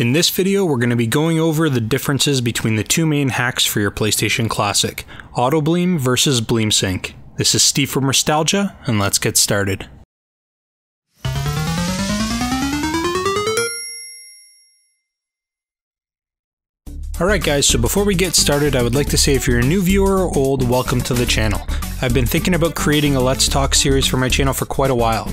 In this video, we're going to be going over the differences between the two main hacks for your PlayStation Classic, AutoBleem versus BleemSync. This is Steve from Restalgia, and let's get started. Alright guys, so before we get started, I would like to say if you're a new viewer or old, welcome to the channel. I've been thinking about creating a Let's Talk series for my channel for quite a while.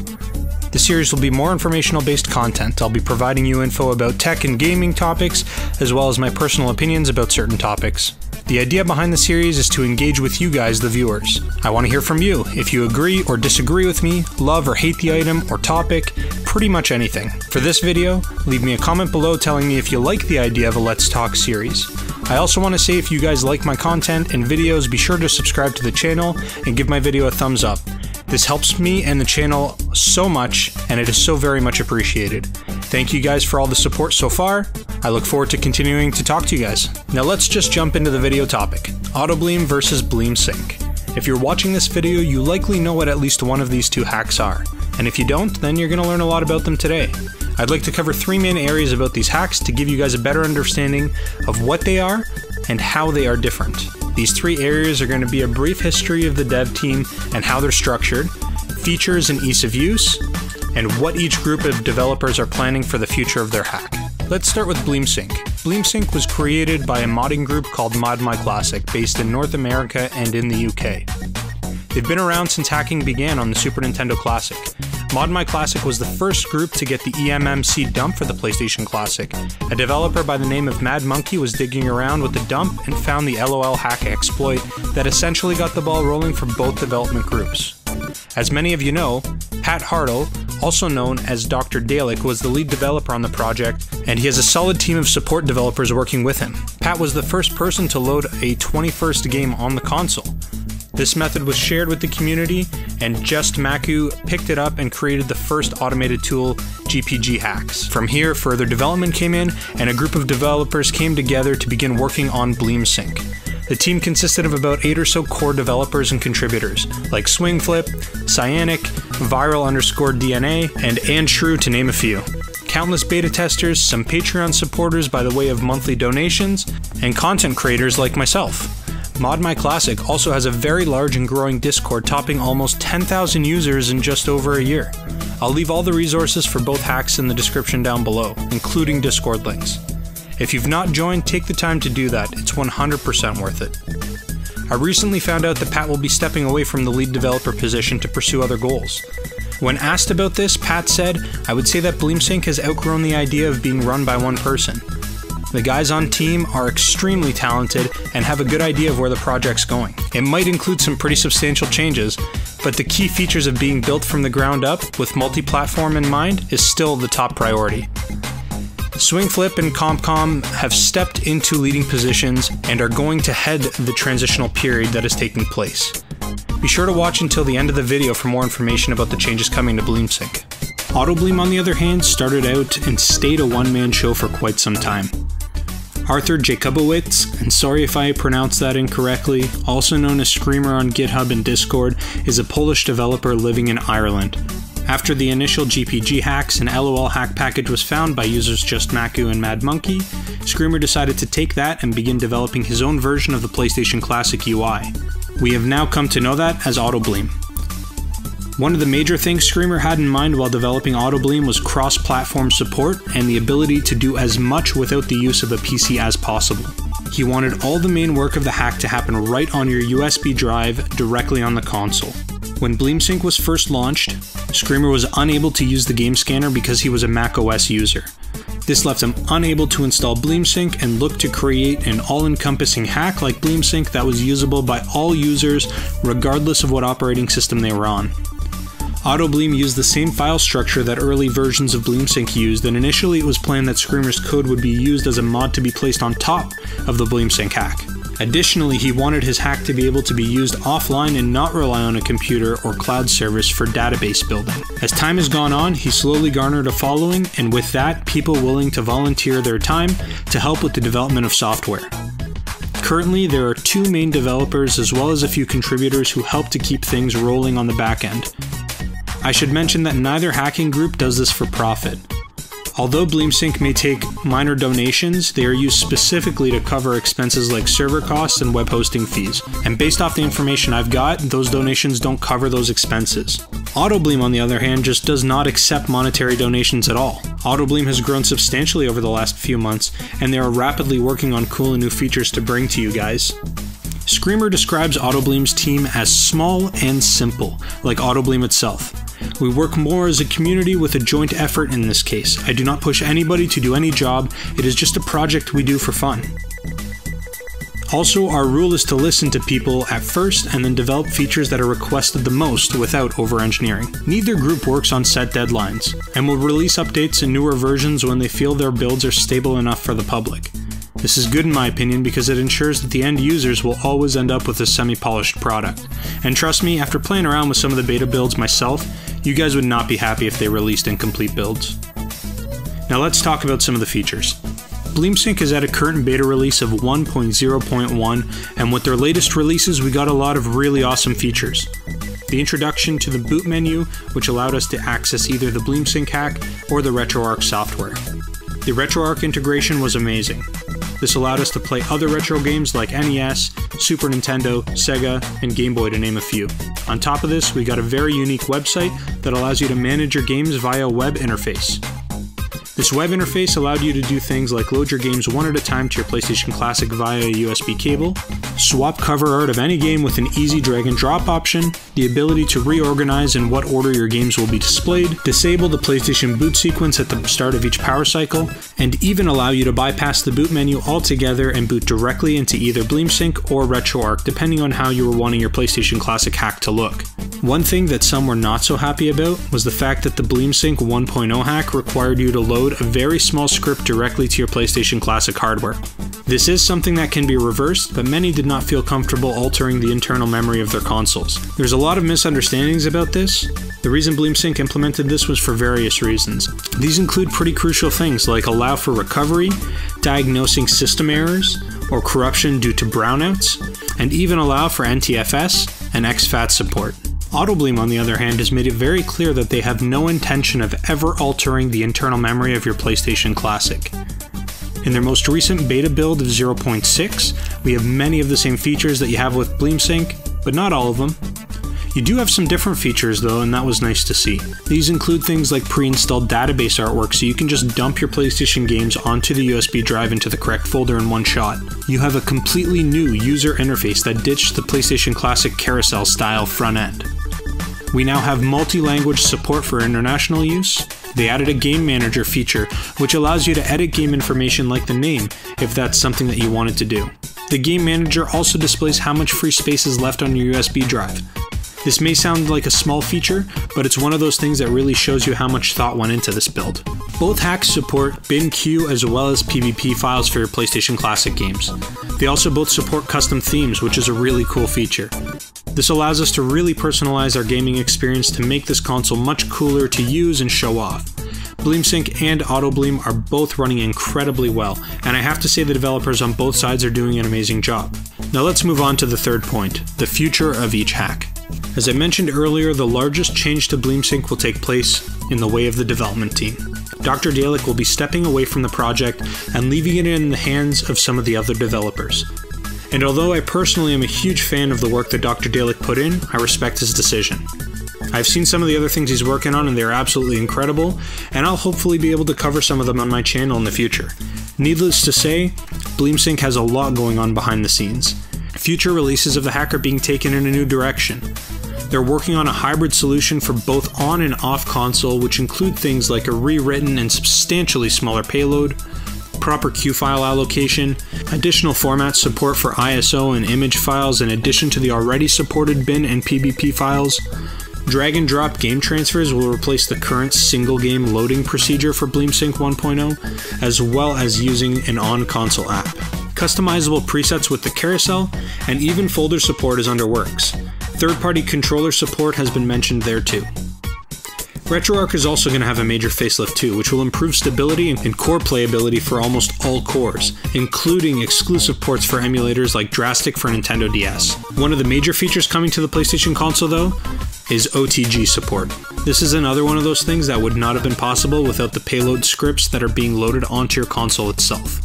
The series will be more informational based content. I'll be providing you info about tech and gaming topics, as well as my personal opinions about certain topics. The idea behind the series is to engage with you guys, the viewers. I want to hear from you, if you agree or disagree with me, love or hate the item or topic, pretty much anything. For this video, leave me a comment below telling me if you like the idea of a Let's Talk series. I also want to say if you guys like my content and videos, be sure to subscribe to the channel and give my video a thumbs up. This helps me and the channel so much, and it is so very much appreciated. Thank you guys for all the support so far. I look forward to continuing to talk to you guys. Now let's just jump into the video topic, AutoBleem versus BleemSync. If you're watching this video, you likely know what at least one of these two hacks are, and if you don't, then you're going to learn a lot about them today. I'd like to cover three main areas about these hacks to give you guys a better understanding of what they are and how they are different. These three areas are going to be a brief history of the dev team and how they're structured, features and ease of use, and what each group of developers are planning for the future of their hack. Let's start with BleemSync. BleemSync was created by a modding group called ModMyClassic, based in North America and in the UK. They've been around since hacking began on the Super Nintendo Classic. ModMyClassic was the first group to get the EMMC dump for the PlayStation Classic. A developer by the name of Mad Monkey was digging around with the dump and found the LOL hack exploit that essentially got the ball rolling for both development groups. As many of you know, Pat Hardell, also known as Dr. Dalek, was the lead developer on the project, and he has a solid team of support developers working with him. Pat was the first person to load a 21st game on the console. This method was shared with the community, and JustMaku picked it up and created the first automated tool, GPG Hacks. From here, further development came in, and a group of developers came together to begin working on BleemSync. The team consisted of about 8 or so core developers and contributors, like SwingFlip, Cyanic, Viral_DNA, and Andshrew, to name a few. Countless beta testers, some Patreon supporters by the way of monthly donations, and content creators like myself. ModMyClassic also has a very large and growing Discord, topping almost 10,000 users in just over a year. I'll leave all the resources for both hacks in the description down below, including Discord links. If you've not joined, take the time to do that, it's 100% worth it. I recently found out that Pat will be stepping away from the lead developer position to pursue other goals. When asked about this, Pat said, "I would say that BleemSync has outgrown the idea of being run by one person. The guys on team are extremely talented and have a good idea of where the project's going. It might include some pretty substantial changes, but the key features of being built from the ground up with multi-platform in mind is still the top priority." SwingFlip and CompCom have stepped into leading positions and are going to head the transitional period that is taking place. Be sure to watch until the end of the video for more information about the changes coming to BleemSync. AutoBleem, on the other hand, started out and stayed a one-man show for quite some time. Arthur Jakubowicz, and sorry if I pronounced that incorrectly, also known as Screamer on GitHub and Discord, is a Polish developer living in Ireland. After the initial GPG hacks and LOL hack package was found by users JustMaku and Mad Monkey, Screamer decided to take that and begin developing his own version of the PlayStation Classic UI. We have now come to know that as AutoBleem. One of the major things Screamer had in mind while developing AutoBleem was cross-platform support and the ability to do as much without the use of a PC as possible. He wanted all the main work of the hack to happen right on your USB drive directly on the console. When BleemSync was first launched, Screamer was unable to use the game scanner because he was a macOS user. This left him unable to install BleemSync and looked to create an all-encompassing hack like BleemSync that was usable by all users regardless of what operating system they were on. AutoBleem used the same file structure that early versions of BleemSync used, and initially it was planned that Screamer's code would be used as a mod to be placed on top of the BleemSync hack. Additionally, he wanted his hack to be able to be used offline and not rely on a computer or cloud service for database building. As time has gone on, he slowly garnered a following, and with that, people willing to volunteer their time to help with the development of software. Currently, there are two main developers as well as a few contributors who help to keep things rolling on the back end. I should mention that neither hacking group does this for profit. Although BleemSync may take minor donations, they are used specifically to cover expenses like server costs and web hosting fees. And based off the information I've got, those donations don't cover those expenses. AutoBleem, on the other hand, just does not accept monetary donations at all. AutoBleem has grown substantially over the last few months, and they are rapidly working on cool and new features to bring to you guys. Screamer describes AutoBleem's team as small and simple, like AutoBleem itself. We work more as a community with a joint effort in this case. I do not push anybody to do any job, it is just a project we do for fun. Also, our rule is to listen to people at first and then develop features that are requested the most without over-engineering. Neither group works on set deadlines, and will release updates and newer versions when they feel their builds are stable enough for the public. This is good in my opinion because it ensures that the end users will always end up with a semi-polished product. And trust me, after playing around with some of the beta builds myself, you guys would not be happy if they released incomplete builds. Now let's talk about some of the features. BleemSync is at a current beta release of 1.0.1, and with their latest releases we got a lot of really awesome features. The introduction to the boot menu, which allowed us to access either the BleemSync hack or the RetroArch software. The RetroArch integration was amazing. This allowed us to play other retro games like NES, Super Nintendo, Sega, and Game Boy, to name a few. On top of this, we got a very unique website that allows you to manage your games via a web interface. This web interface allowed you to do things like load your games one at a time to your PlayStation Classic via a USB cable, swap cover art of any game with an easy drag and drop option, the ability to reorganize in what order your games will be displayed, disable the PlayStation boot sequence at the start of each power cycle, and even allow you to bypass the boot menu altogether and boot directly into either BleemSync or RetroArch, depending on how you were wanting your PlayStation Classic hack to look. One thing that some were not so happy about was the fact that the BleemSync 1.0 hack required you to load a very small script directly to your PlayStation Classic hardware. This is something that can be reversed, but many did not feel comfortable altering the internal memory of their consoles. There's a lot of misunderstandings about this. The reason BleemSync implemented this was for various reasons. These include pretty crucial things like allow for recovery, diagnosing system errors, or corruption due to brownouts, and even allow for NTFS and exFAT support. AutoBleem, on the other hand, has made it very clear that they have no intention of ever altering the internal memory of your PlayStation Classic. In their most recent beta build of 0.6, we have many of the same features that you have with BleemSync, but not all of them. You do have some different features though, and that was nice to see. These include things like pre-installed database artwork, so you can just dump your PlayStation games onto the USB drive into the correct folder in one shot. You have a completely new user interface that ditched the PlayStation Classic carousel style front end. We now have multi-language support for international use. They added a game manager feature, which allows you to edit game information like the name, if that's something that you wanted to do. The game manager also displays how much free space is left on your USB drive. This may sound like a small feature, but it's one of those things that really shows you how much thought went into this build. Both hacks support bin/cue as well as PBP files for your PlayStation Classic games. They also both support custom themes, which is a really cool feature. This allows us to really personalize our gaming experience to make this console much cooler to use and show off. BleemSync and AutoBleem are both running incredibly well, and I have to say the developers on both sides are doing an amazing job. Now let's move on to the third point, the future of each hack. As I mentioned earlier, the largest change to BleemSync will take place in the way of the development team. Dr. Dalek will be stepping away from the project and leaving it in the hands of some of the other developers. And although I personally am a huge fan of the work that Dr. Dalek put in, I respect his decision. I've seen some of the other things he's working on and they're absolutely incredible, and I'll hopefully be able to cover some of them on my channel in the future. Needless to say, BleemSync has a lot going on behind the scenes. Future releases of the hack are being taken in a new direction. They're working on a hybrid solution for both on and off console, which include things like a rewritten and substantially smaller payload, proper queue file allocation, additional format support for ISO and image files in addition to the already supported bin and PBP files. Drag and drop game transfers will replace the current single game loading procedure for BleemSync 1.0, as well as using an on-console app. Customizable presets with the carousel, and even folder support is under works. Third-party controller support has been mentioned there too. RetroArch is also going to have a major facelift too, which will improve stability and core playability for almost all cores, including exclusive ports for emulators like Drastic for Nintendo DS. One of the major features coming to the PlayStation console though, is OTG support. This is another one of those things that would not have been possible without the payload scripts that are being loaded onto your console itself.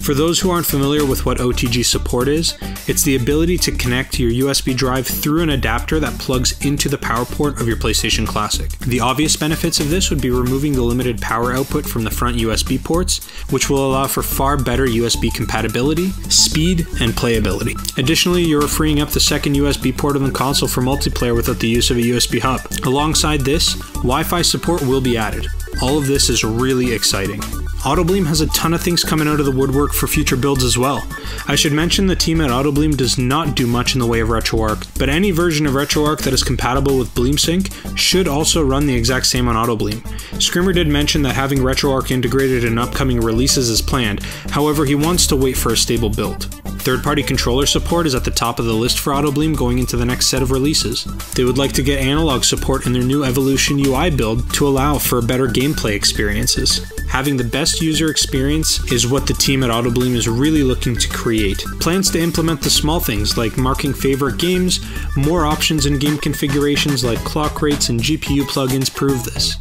For those who aren't familiar with what OTG support is, it's the ability to connect your USB drive through an adapter that plugs into the power port of your PlayStation Classic. The obvious benefits of this would be removing the limited power output from the front USB ports, which will allow for far better USB compatibility, speed, and playability. Additionally, you're freeing up the second USB port on the console for multiplayer without the use of a USB hub. Alongside this, Wi-Fi support will be added. All of this is really exciting. AutoBleem has a ton of things coming out of the woodwork for future builds as well. I should mention the team at AutoBleem does not do much in the way of RetroArch, but any version of RetroArch that is compatible with BleemSync should also run the exact same on AutoBleem. Screamer did mention that having RetroArch integrated in upcoming releases is planned, however he wants to wait for a stable build. Third-party controller support is at the top of the list for AutoBleem going into the next set of releases. They would like to get analog support in their new Evolution UI build to allow for better gameplay experiences. Having the best user experience is what the team at AutoBleem is really looking to create. Plans to implement the small things like marking favorite games, more options in game configurations like clock rates and GPU plugins prove this.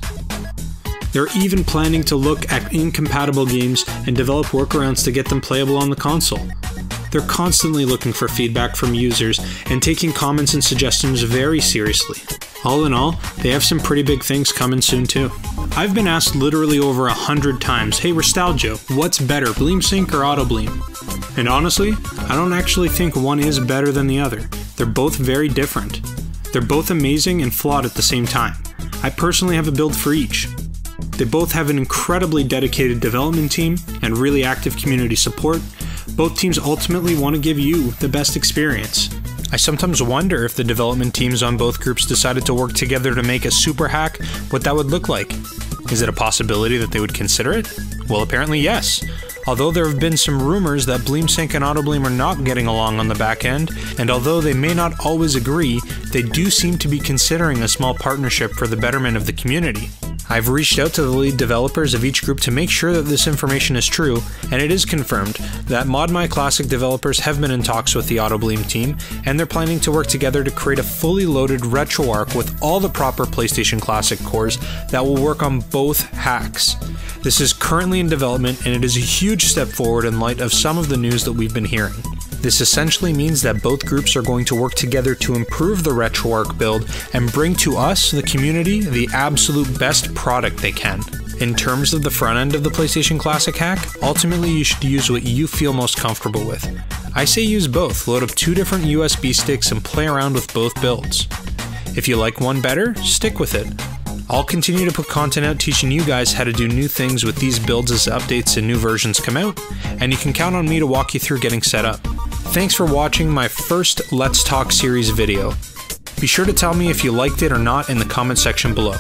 They're even planning to look at incompatible games and develop workarounds to get them playable on the console. They're constantly looking for feedback from users and taking comments and suggestions very seriously. All in all, they have some pretty big things coming soon too. I've been asked literally over 100 times, hey Restalgia, what's better, BleemSync or AutoBleem? And honestly, I don't actually think one is better than the other. They're both very different. They're both amazing and flawed at the same time. I personally have a build for each. They both have an incredibly dedicated development team and really active community support. Both teams ultimately want to give you the best experience. I sometimes wonder if the development teams on both groups decided to work together to make a super hack, what that would look like. Is it a possibility that they would consider it? Well, apparently yes. Although there have been some rumors that BleemSync and AutoBleem are not getting along on the back end, and although they may not always agree, they do seem to be considering a small partnership for the betterment of the community. I've reached out to the lead developers of each group to make sure that this information is true, and it is confirmed that ModMyClassic developers have been in talks with the AutoBleem team, and they're planning to work together to create a fully loaded RetroArch with all the proper PlayStation Classic cores that will work on both hacks. This is currently in development, and it is a huge step forward in light of some of the news that we've been hearing. This essentially means that both groups are going to work together to improve the RetroArch build and bring to us, the community, the absolute best product they can. In terms of the front end of the PlayStation Classic hack, ultimately you should use what you feel most comfortable with. I say use both, load up 2 different USB sticks and play around with both builds. If you like one better, stick with it. I'll continue to put content out teaching you guys how to do new things with these builds as updates and new versions come out, and you can count on me to walk you through getting set up. Thanks for watching my first Let's Talk series video. Be sure to tell me if you liked it or not in the comment section below.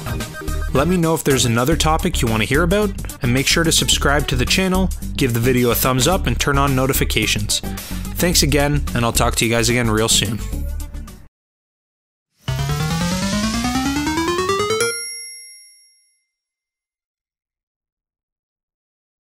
Let me know if there's another topic you want to hear about, and make sure to subscribe to the channel, give the video a thumbs up, and turn on notifications. Thanks again, and I'll talk to you guys again real soon.